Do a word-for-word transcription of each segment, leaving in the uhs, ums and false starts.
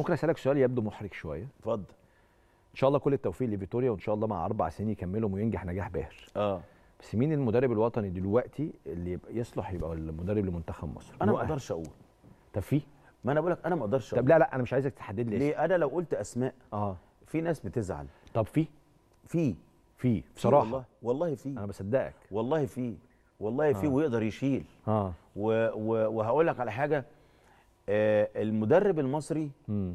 ممكن اسالك سؤال يبدو محرج شويه؟ اتفضل. ان شاء الله كل التوفيق لفيتوريا، وان شاء الله مع اربع سنين يكملهم وينجح نجاح باهر. اه بس مين المدرب الوطني دلوقتي اللي يصلح يبقى المدرب لمنتخب مصر؟ انا ما اقدرش اقول. طب في؟ ما انا بقول لك انا ما اقدرش اقول. طب لا لا انا مش عايزك تحدد لي ليه؟ انا لو قلت اسماء اه في ناس بتزعل. طب في؟ في في بصراحه والله والله في. انا بصدقك والله في والله في آه. ويقدر يشيل. اه وهقول لك على حاجه، آه المدرب المصري م.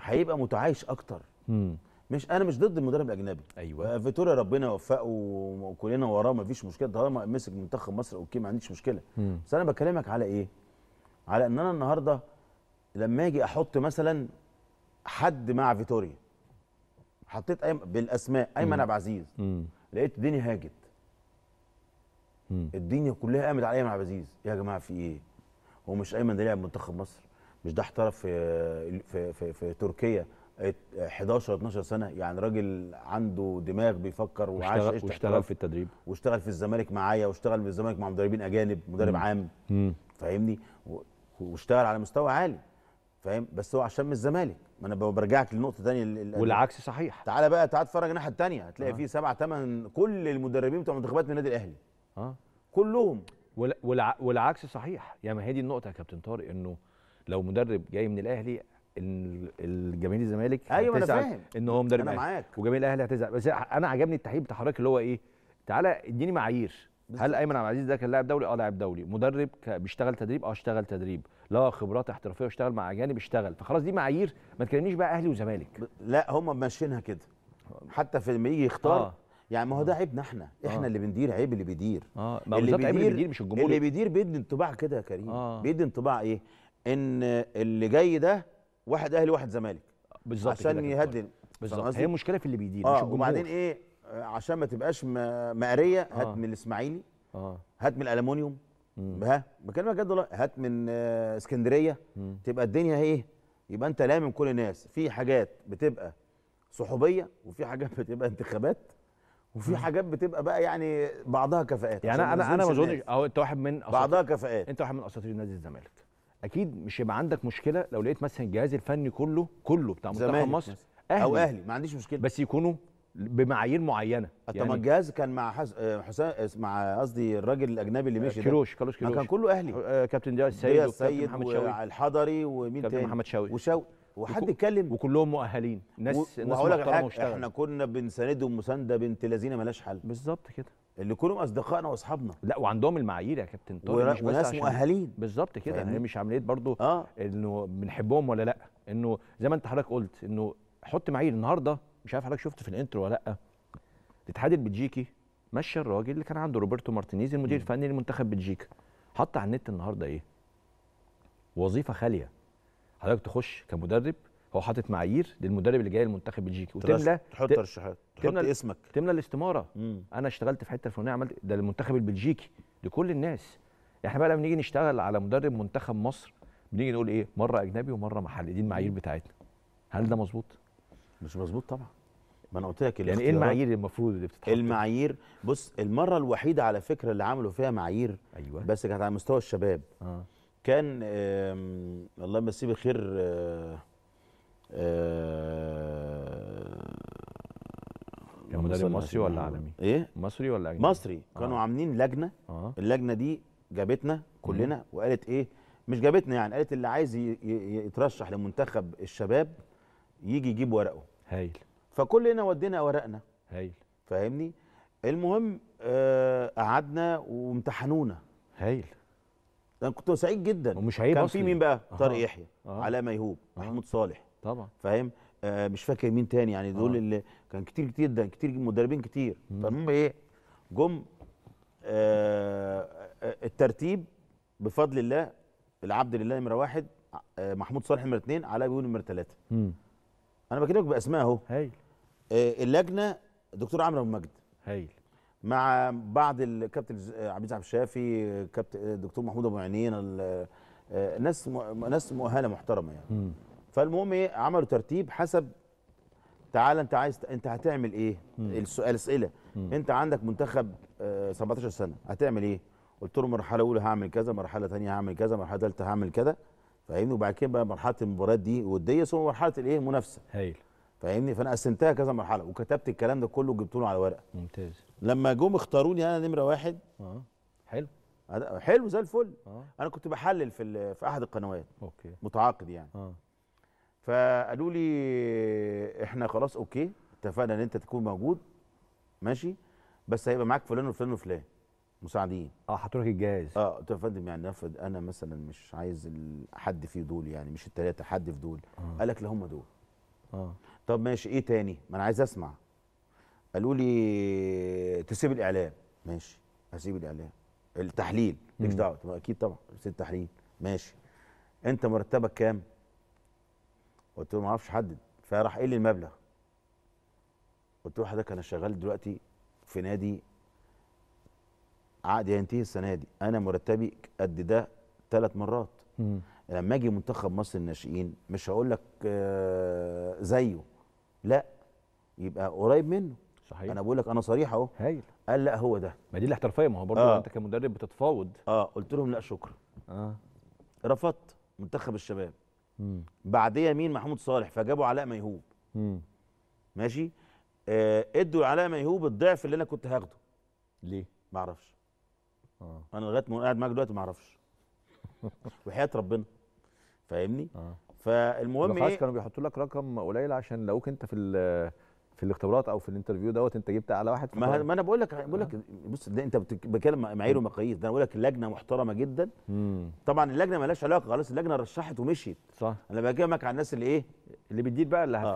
هيبقى متعايش اكتر. م. مش انا مش ضد المدرب الاجنبي. ايوه فيتوريا ربنا يوفقه وكلنا وراه، ما فيش مشكله طالما مسك منتخب مصر اوكي، ما عنديش مشكله. م. بس انا بكلمك على ايه؟ على ان انا النهارده لما اجي احط مثلا حد مع فيتوريا، حطيت أي... بالاسماء ايمن عبد العزيز، لقيت الدنيا هاجت. م. الدنيا كلها قامت على ايمن عبد العزيز. يا جماعه في ايه؟ هو مش ايمن ده لاعب منتخب مصر؟ مش ده احترف في في في, في تركيا احداشر اتناشر سنه، يعني راجل عنده دماغ بيفكر وعاش واشتغل, واشتغل في التدريب، واشتغل في الزمالك معايا، واشتغل في الزمالك مع مدربين اجانب، مدرب م. عام فاهمني، واشتغل على مستوى عالي فاهم. بس هو عشان من الزمالك، ما انا برجعك لنقطه ثانيه ال... والعكس صحيح. تعالى بقى تعال اتفرج الناحيه الثانيه، هتلاقي آه. فيه سبعة ثمان كل المدربين بتوع منتخبات من النادي الاهلي اه كلهم، والع... والعكس صحيح. يعني ما هي دي النقطه يا كابتن طارق، انه لو مدرب جاي من الاهلي الجماهير الزمالك ايوه انا فاهم ان هو مدرب انا معاك، وجماهير الاهلي هتزعل. بس انا عجبني التحقيق بتاع حضرتك اللي هو ايه، تعالى اديني معايير. هل ايمن عبد العزيز ده كان لاعب دولي؟ اه لاعب دولي. مدرب بيشتغل تدريب؟ اه اشتغل تدريب. لا خبرات احترافيه واشتغل مع اجانب، اشتغل. فخلاص دي معايير، ما تكلمنيش بقى اهلي وزمالك. لا هم ماشيينها كده حتى في لما يجي يختار آه. يعني ما هو ده عيبنا احنا، احنا آه. اللي بندير عيب اللي بيدير اه اللي بيدير مش الجمهور. اللي بيدير بيدي انطباع كده يا كريم آه. بيدي انطباع ايه؟ ان اللي جاي ده واحد اهلي واحد زمالك بالظبط، عشان يهدل بالظبط. هي المشكله في اللي بيدير آه. مش الجمهور. وبعدين ايه، عشان ما تبقاش مقريه، هات آه. من الاسماعيلي اه هات من الالومنيوم ها بكلمك جد والله، هات من اسكندريه آه تبقى الدنيا ايه، يبقى انت لامم كل الناس. في حاجات بتبقى صحوبيه، وفي حاجات بتبقى انتخابات، وفي حاجات بتبقى بقى يعني بعضها كفاءات. يعني انا انا ما اظنش اهو انت واحد من بعضها كفاءات، انت واحد من اساطير نادي الزمالك، اكيد مش هيبقى عندك مشكله لو لقيت مثلا الجهاز الفني كله كله بتاع منتخب مصر اهلي او اهلي، ما عنديش مشكله، بس يكونوا بمعايير معينه. طب يعني الجهاز كان مع حسام، مع قصدي الراجل الاجنبي اللي مشي ده كيروش، كيروش كيروش كان كله اهلي، كابتن دياز السيد وكابتن محمد شوقي الحضري ومين تاني، محمد شوقي وشوقي، وحد اتكلم، وكلهم مؤهلين ناس و... ناس محترمه واشتغلوا. احنا كنا بنساندهم مسانده بنت لذينه مالهاش حل بالظبط كده، اللي كلهم اصدقائنا واصحابنا، لا وعندهم المعايير يا كابتن طارق، مش وناس مؤهلين بالظبط كده. يعني مش عمليه برضو آه. انه بنحبهم ولا لا، انه زي ما انت حضرتك قلت انه حط معايير. النهارده مش عارف حضرتك شفت في الانترو ولا لا، الاتحاد البلجيكي مشى الراجل اللي كان عنده روبرتو مارتينيز المدير الفني لمنتخب بلجيكا، حط على النت النهارده ايه، وظيفه خاليه حضرتك تخش كمدرب، هو حاطط معايير للمدرب اللي جاي لمنتخب بلجيكي، وتملى تحط ترشيحات، تحط اسمك، تملى الاستماره. مم. انا اشتغلت في حته الفلانيه، عملت ده للمنتخب البلجيكي لكل الناس. احنا بقى لما نيجي نشتغل على مدرب منتخب مصر بنيجي نقول ايه، مره اجنبي ومره محلي، دي المعايير بتاعتنا. هل ده مظبوط؟ مش مظبوط طبعا. ما انا قلت لك يعني ايه المعايير المفروض اللي بتتحط. المعايير بص، المره الوحيده على فكره اللي عملوا فيها معايير ايوه بس كانت على مستوى الشباب اه كان الله يمسيه بالخير آه آه يا مدرب مصري ولا عالمي؟ ايه؟ مصري ولا اجنبي؟ مصري. كانوا آه. عاملين لجنه آه. اللجنه دي جابتنا كلنا مم. وقالت ايه؟ مش جابتنا يعني، قالت اللي عايز يترشح لمنتخب الشباب يجي يجيب ورقه. هايل. فكلنا ودينا ورقنا. هايل. فاهمني؟ المهم آه قعدنا وامتحنونا. هايل. انا كنت سعيد جدا. ومش عيب كان في مين بقى؟ أه. طارق يحيى، أه. علاء ميهوب، أه. محمود صالح طبعا فاهم، آه مش فاكر مين تاني يعني، دول أه. اللي كان كتير كتير ده كتير مدربين كتير. فالمهم ايه، جم آه الترتيب بفضل الله، العبد لله نمره واحد، آه محمود صالح نمره اثنين، علاء ميهوب نمره ثلاثه. انا بكلمك باسماء اهو. هايل. آه اللجنه الدكتور عمرو مجد. هايل. مع بعض الكابتن عبد الشافي، كابتن الدكتور محمود ابو عينين، ناس ناس مؤهله محترمه يعني. مم. فالمهم ايه، عملوا ترتيب حسب تعالى انت عايز انت هتعمل ايه؟ السؤال اسئله، انت عندك منتخب آه سبعتاشر سنه هتعمل ايه؟ قلت له مرحله اولى هعمل كذا، مرحله ثانيه هعمل كذا، مرحله ثالثه هعمل كذا، فاهمني. وبعد كده بقى مرحله المباريات دي وديه ثم مرحله الايه المنافسه. هايل فاهمني. فانا قسمتها كذا مرحله وكتبت الكلام ده كله وجبته له على ورقه. ممتاز. لما جم اختاروني انا نمره واحد. اه حلو حلو زي الفل. آه. انا كنت بحلل في في احد القنوات. اوكي. متعاقد يعني. اه فقالوا لي احنا خلاص اوكي اتفقنا ان انت تكون موجود ماشي، بس هيبقى معاك فلان وفلان وفلان مساعدين. اه حطولك الجهاز. اه قلت له يا فندم يعني نفرض انا مثلا مش عايز حد في دول، يعني مش الثلاثه حد في دول. آه. قال لك لا هم دول. اه طب ماشي ايه تاني؟ ما انا عايز اسمع. قالوا لي تسيب الاعلام. ماشي هسيب الاعلام. التحليل مالكش دعوه. اكيد طبعا سيب التحليل. ماشي انت مرتبك كام؟ قلت له ما اعرفش احدد. فراح قايل لي المبلغ. قلت له حضرتك انا شغال دلوقتي في نادي، عقدي هينتهي السنه دي، انا مرتبي قد ده ثلاث مرات. مم. لما اجي منتخب مصر الناشئين مش هقول لك زيه، لا يبقى قريب منه. صحيح. انا بقول لك انا صريح اهو. هايل. قال لا هو ده. ما دي الاحترافيه، ما هو برضه آه. انت كمدرب بتتفاوض. اه قلت لهم لا شكرا. اه رفضت منتخب الشباب. امم بعديها مين؟ محمود صالح، فجابوا علاء ميهوب. امم ماشي. آه ادوا علاء ميهوب الضعف اللي انا كنت هاخده. ليه؟ ما اعرفش. اه انا لغايه ما قاعد معاك دلوقتي ما اعرفش. وحياه ربنا فاهمني؟ اه فالمهم ايه؟ خلاص كانوا بيحطوا لك رقم قليل عشان لقوك انت في في الاختبارات او في الانترفيو دوت انت جبت على واحد. ما, ما انا بقول لك بقول لك بص انت بتتكلم معايير ومقاييس، ده انا بقول لك اللجنه محترمه جدا. مم. طبعا اللجنه مالهاش علاقه، خلاص اللجنه رشحت ومشيت. صح. انا بكلمك على الناس اللي ايه اللي بتدير بقى اللي آه.